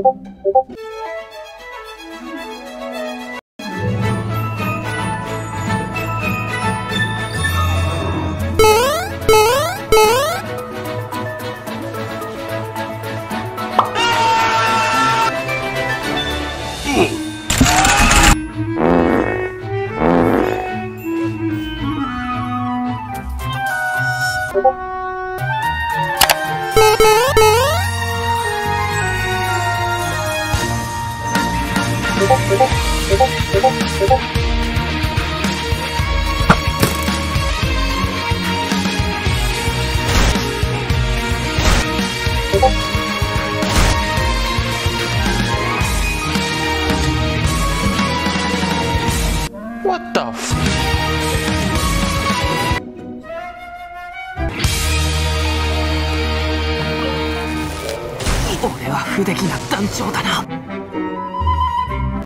What the f? It's a dangerous dancer.